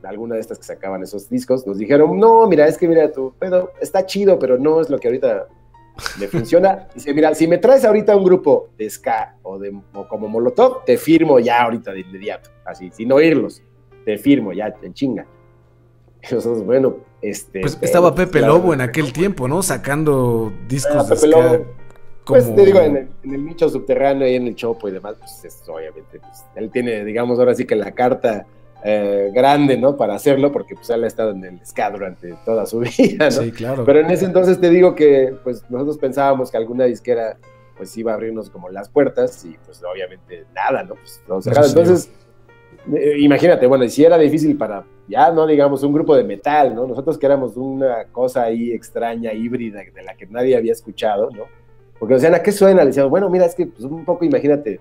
alguna de estas que sacaban esos discos, nos dijeron, no, mira, es que mira, tu pedo está chido, pero no es lo que ahorita me funciona. Dice, mira, si me traes ahorita un grupo de ska o, de, o como Molotov, te firmo ya ahorita de inmediato, así, sin oírlos. Te firmo ya, en chinga. Nosotros, bueno, este... Pues estaba eh, Pepe Lobo en aquel tiempo, ¿no? Sacando discos de ska. Pues como... te digo, en el, en el nicho subterráneo y en el Chopo y demás, pues es, obviamente, pues, él tiene, digamos, ahora sí que la carta eh, grande, ¿no? Para hacerlo, porque pues él ha estado en el ska durante toda su vida, ¿no? Sí, claro. Pero en ese entonces te digo que, pues, nosotros pensábamos que alguna disquera, pues, iba a abrirnos como las puertas y, pues, obviamente, nada, ¿no? Pues, no, entonces, eh, imagínate, bueno, y si era difícil para ya no digamos un grupo de metal, ¿no? Nosotros que éramos una cosa ahí extraña, híbrida, de la que nadie había escuchado, ¿no? Porque nos decían, ¿a qué suena? Le decíamos, bueno, mira, es que pues, un poco, imagínate,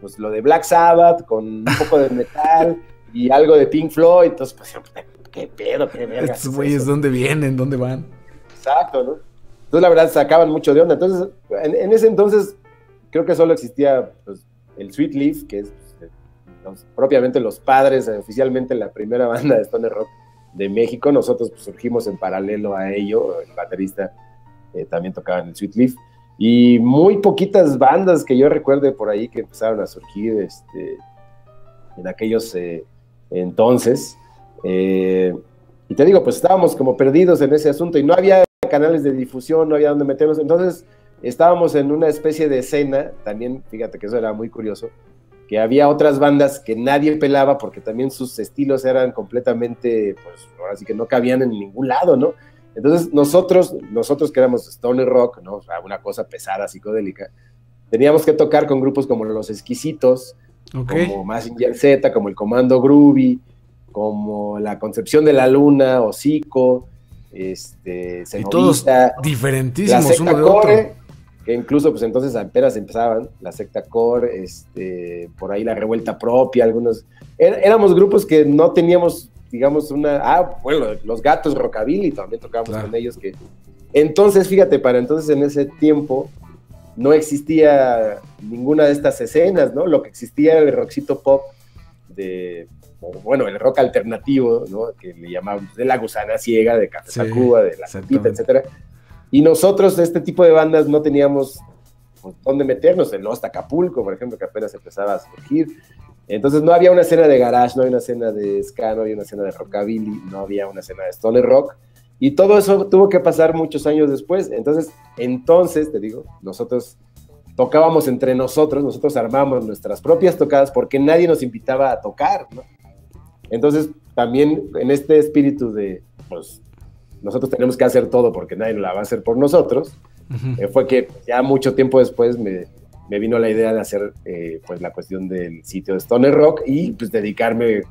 pues lo de Black Sabbath con un poco de metal y algo de Pink Floyd, entonces, pues, qué pedo, qué verga. Estos güeyes, es ¿dónde vienen? ¿Dónde van? Exacto, ¿no? Entonces, la verdad, sacaban mucho de onda. Entonces, en, en ese entonces, creo que solo existía pues, el Sweet Leaf, que es pues, los, propiamente los padres, eh, oficialmente la primera banda de Stoner Rock de México. Nosotros pues, surgimos en paralelo a ello, el baterista eh, también tocaba en el Sweet Leaf. Y muy poquitas bandas que yo recuerde por ahí que empezaron a surgir este, en aquellos eh, entonces. Eh, y te digo, pues estábamos como perdidos en ese asunto y no había canales de difusión, no había dónde meternos. Entonces estábamos en una especie de escena, también fíjate que eso era muy curioso, que había otras bandas que nadie pelaba porque también sus estilos eran completamente, pues ahora sí que no cabían en ningún lado, ¿no? Entonces nosotros, nosotros que éramos Stoner Rock, ¿no? O sea, una cosa pesada, psicodélica, teníamos que tocar con grupos como Los Exquisitos, okay, como Mazinger Z, como el Comando Groovy, como La Concepción de la Luna, Hocico, este, Cenobita, y todos diferentísimos, la secta uno de core, otro. Que incluso pues entonces apenas empezaban, la secta core, este, por ahí La Revuelta Propia, algunos, er, éramos grupos que no teníamos, digamos, una, ah, bueno, Los Gatos Rockabilly, también tocábamos claro. con ellos, que, entonces, fíjate, para entonces en ese tiempo no existía ninguna de estas escenas, ¿no? Lo que existía era el rockcito pop de, bueno, el rock alternativo, ¿no? Que le llamaban de La Gusana Ciega, de Café Tacuba, sí, de La Sopita, etcétera. Y nosotros, este tipo de bandas, no teníamos pues, dónde meternos, en Los Acapulco, por ejemplo, que apenas empezaba a surgir. Entonces no había una escena de garage, no había una escena de ska, no había una escena de rockabilly, no había una escena de stoner rock. Y todo eso tuvo que pasar muchos años después. Entonces, entonces, te digo, nosotros tocábamos entre nosotros, nosotros armábamos nuestras propias tocadas porque nadie nos invitaba a tocar, ¿no? Entonces, también en este espíritu de, pues, nosotros tenemos que hacer todo porque nadie la va a hacer por nosotros, uh-huh. eh, fue que ya mucho tiempo después me, me vino la idea de hacer, eh, pues, la cuestión del sitio de Stoner Rock y, pues, dedicarme,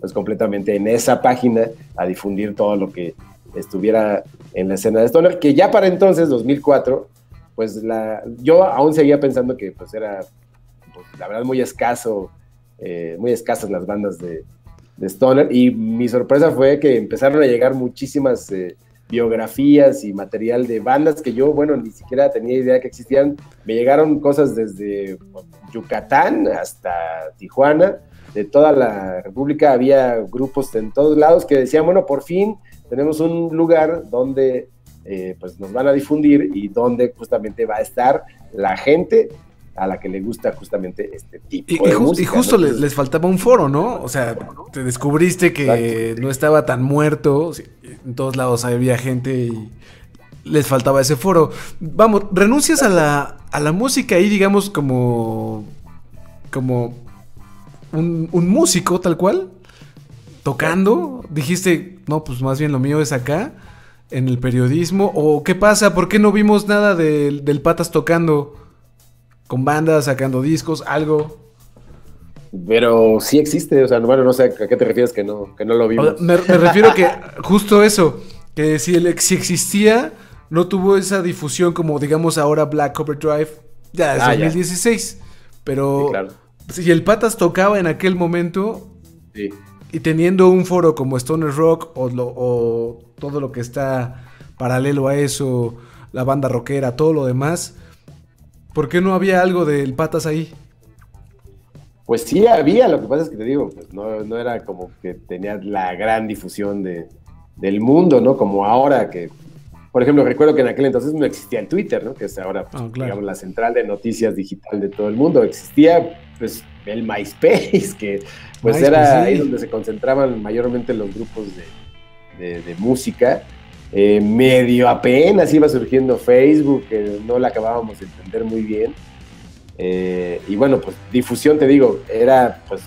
pues, completamente en esa página a difundir todo lo que estuviera en la escena de Stoner, que ya para entonces, dos mil cuatro, pues, la, yo aún seguía pensando que, pues, era, pues, la verdad, muy escaso, eh, muy escasas las bandas de... de Stoner, y mi sorpresa fue que empezaron a llegar muchísimas eh, biografías y material de bandas que yo, bueno, ni siquiera tenía idea que existían. Me llegaron cosas desde Yucatán hasta Tijuana, de toda la República, había grupos en todos lados que decían, bueno, por fin tenemos un lugar donde eh, pues nos van a difundir y donde justamente va a estar la gente a la que le gusta justamente este tipo y, de y, música. Y justo ¿no? les, les faltaba un foro, ¿no? O sea, te descubriste que Exacto. no estaba tan muerto, en todos lados había gente y les faltaba ese foro. Vamos, renuncias a la, a la música ahí, digamos, como, como un, un músico tal cual, tocando, dijiste, no, pues más bien lo mío es acá, en el periodismo, o ¿qué pasa? ¿Por qué no vimos nada de, del Patas tocando? Con bandas, sacando discos, algo. Pero sí existe, o sea, bueno, no sé a qué te refieres que no, que no lo vimos. O sea, me, me refiero que justo eso, que si, el, si existía, no tuvo esa difusión como, digamos, ahora Black Overdrive, ya desde ah, dos mil dieciséis. Ya. Pero sí, claro. Si el Patas tocaba en aquel momento, sí. Y teniendo un foro como Stoner Rock o, lo, o todo lo que está paralelo a eso, la banda rockera, todo lo demás... ¿Por qué no había algo del Patas ahí? Pues sí había, lo que pasa es que te digo, pues no, no era como que tenía la gran difusión de, del mundo, ¿no? Como ahora que, por ejemplo, recuerdo que en aquel entonces no existía el Twitter, ¿no? Que es ahora, pues, oh, claro. digamos, la central de noticias digital de todo el mundo. Existía, pues, el MySpace, que pues MySpace, era sí. ahí donde se concentraban mayormente los grupos de, de, de música. Eh, medio apenas iba surgiendo Facebook, que no la acabábamos de entender muy bien, eh, y bueno, pues difusión, te digo, era pues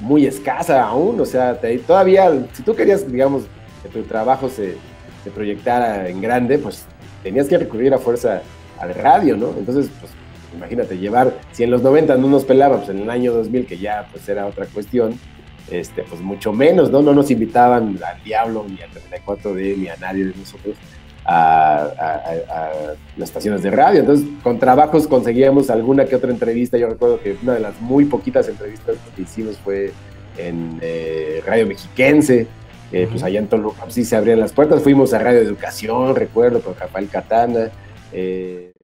muy escasa aún, o sea, te, todavía, si tú querías, digamos, que tu trabajo se, se proyectara en grande, pues tenías que recurrir a fuerza al radio, ¿no? Entonces, pues imagínate, llevar, si en los noventa no nos pelaba, pues en el año dos mil, que ya pues era otra cuestión, este, pues mucho menos, ¿no? No nos invitaban al Diablo, ni al treinta y cuatro D, ni a nadie de nosotros a, a, a, a las estaciones de radio. Entonces, con trabajos conseguíamos alguna que otra entrevista. Yo recuerdo que una de las muy poquitas entrevistas que hicimos fue en eh, Radio Mexiquense, eh, pues allá en Toluca, pues sí se abrían las puertas. Fuimos a Radio Educación, recuerdo, con Rafael Catana, eh.